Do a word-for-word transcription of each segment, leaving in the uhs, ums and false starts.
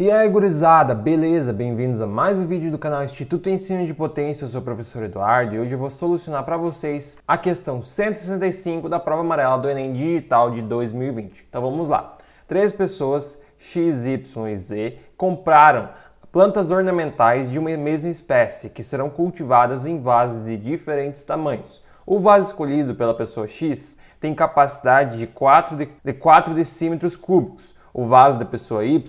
E aí, gurizada, beleza? Bem-vindos a mais um vídeo do canal Instituto Ensino de Potência. Eu sou o professor Eduardo e hoje eu vou solucionar para vocês a questão cento e sessenta e cinco da prova amarela do Enem Digital de dois mil e vinte. Então vamos lá. Três pessoas, X, Y e Z, compraram plantas ornamentais de uma mesma espécie, que serão cultivadas em vasos de diferentes tamanhos. O vaso escolhido pela pessoa X tem capacidade de quatro decímetros cúbicos. O vaso da pessoa Y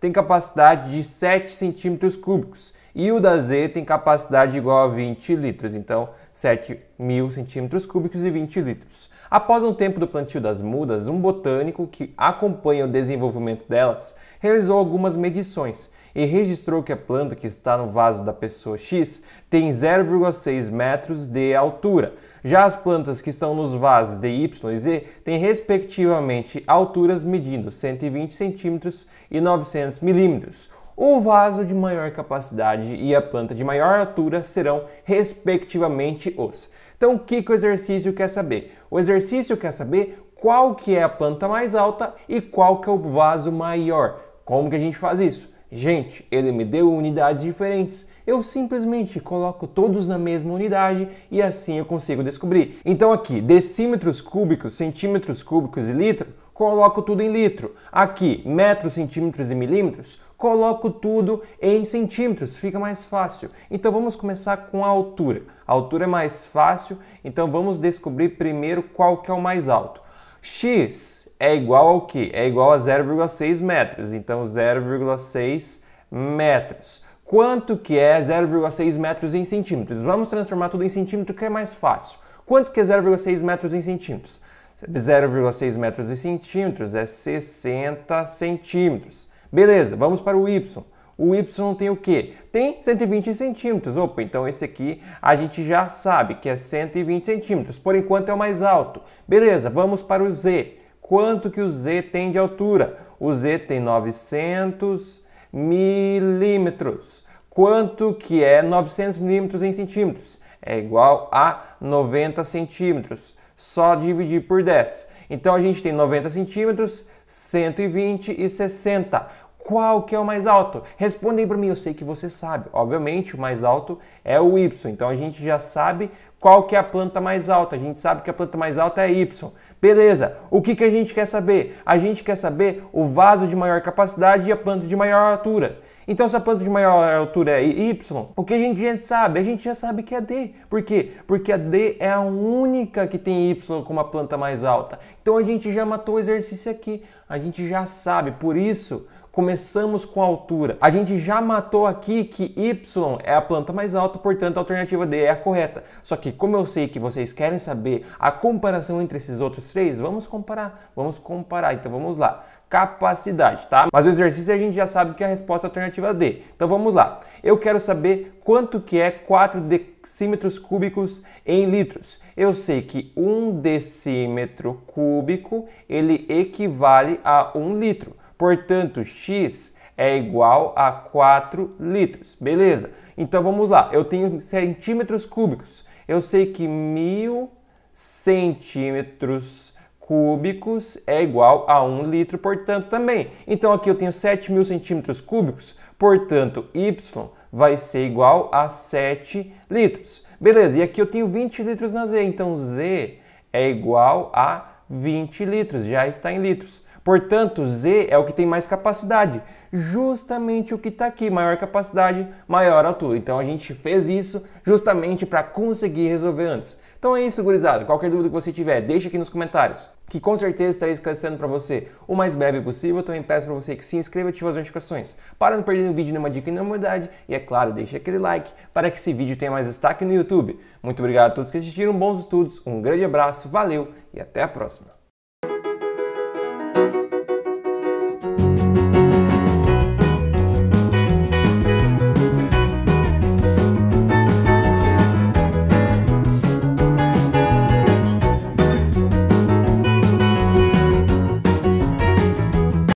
tem capacidade de sete centímetros cúbicos e o da Z tem capacidade igual a vinte litros, então sete mil centímetros cúbicos e vinte litros. Após um tempo do plantio das mudas, um botânico que acompanha o desenvolvimento delas realizou algumas medições e registrou que a planta que está no vaso da pessoa X tem zero vírgula seis metros de altura. Já as plantas que estão nos vasos de Y e Z têm respectivamente alturas medindo cento e vinte centímetros e novecentos milímetros. O vaso de maior capacidade e a planta de maior altura serão respectivamente os. Então, o que, que o exercício quer saber? O exercício quer saber qual que é a planta mais alta e qual que é o vaso maior. Como que a gente faz isso? Gente, ele me deu unidades diferentes. Eu simplesmente coloco todos na mesma unidade e assim eu consigo descobrir. Então aqui, decímetros cúbicos, centímetros cúbicos e litro, coloco tudo em litro. Aqui, metros, centímetros e milímetros, coloco tudo em centímetros. Fica mais fácil. Então vamos começar com a altura. A altura é mais fácil, então vamos descobrir primeiro qual que é o mais alto. X é igual ao que? É igual a zero vírgula seis metros, então zero vírgula seis metros. Quanto que é zero vírgula seis metros em centímetros? Vamos transformar tudo em centímetro que é mais fácil. Quanto que é zero vírgula seis metros em centímetros? zero vírgula seis metros em centímetros é sessenta centímetros. Beleza, vamos para o Y. O Y tem o quê? Tem cento e vinte centímetros. Opa, então esse aqui a gente já sabe que é cento e vinte centímetros. Por enquanto é o mais alto. Beleza, vamos para o Z. Quanto que o Z tem de altura? O Z tem novecentos milímetros. Quanto que é novecentos milímetros em centímetros? É igual a noventa centímetros. Só dividir por dez. Então a gente tem noventa centímetros, cento e vinte e sessenta. Qual que é o mais alto? Responde aí para mim, eu sei que você sabe. Obviamente, o mais alto é o Y. Então, a gente já sabe qual que é a planta mais alta. A gente sabe que a planta mais alta é Y. Beleza. O que, que a gente quer saber? A gente quer saber o vaso de maior capacidade e a planta de maior altura. Então, se a planta de maior altura é Y, o que a gente já sabe? A gente já sabe que é D. Por quê? Porque a D é a única que tem Y como a planta mais alta. Então, a gente já matou o exercício aqui. A gente já sabe. Por isso... começamos com a altura. A gente já matou aqui que Y é a planta mais alta, portanto a alternativa D é a correta. Só que como eu sei que vocês querem saber a comparação entre esses outros três, vamos comparar, vamos comparar. Então vamos lá. Capacidade, tá? Mas o exercício a gente já sabe que a resposta é a alternativa D. Então vamos lá. Eu quero saber quanto que é quatro decímetros cúbicos em litros. Eu sei que um decímetro cúbico, ele equivale a um litro. Portanto, X é igual a quatro litros. Beleza? Então, vamos lá. Eu tenho centímetros cúbicos. Eu sei que mil centímetros cúbicos é igual a um litro, portanto, também. Então, aqui eu tenho sete mil centímetros cúbicos, portanto, Y vai ser igual a sete litros. Beleza? E aqui eu tenho vinte litros na Z. Então, Z é igual a vinte litros. Já está em litros. Portanto, Z é o que tem mais capacidade, justamente o que está aqui, maior capacidade, maior altura. Então a gente fez isso justamente para conseguir resolver antes. Então é isso, gurizada. Qualquer dúvida que você tiver, deixa aqui nos comentários, que com certeza estarei esclarecendo para você o mais breve possível. Eu também peço para você que se inscreva e ative as notificações, para não perder nenhum vídeo, nenhuma dica e nenhuma novidade. E é claro, deixa aquele like para que esse vídeo tenha mais destaque no YouTube. Muito obrigado a todos que assistiram, bons estudos, um grande abraço, valeu e até a próxima.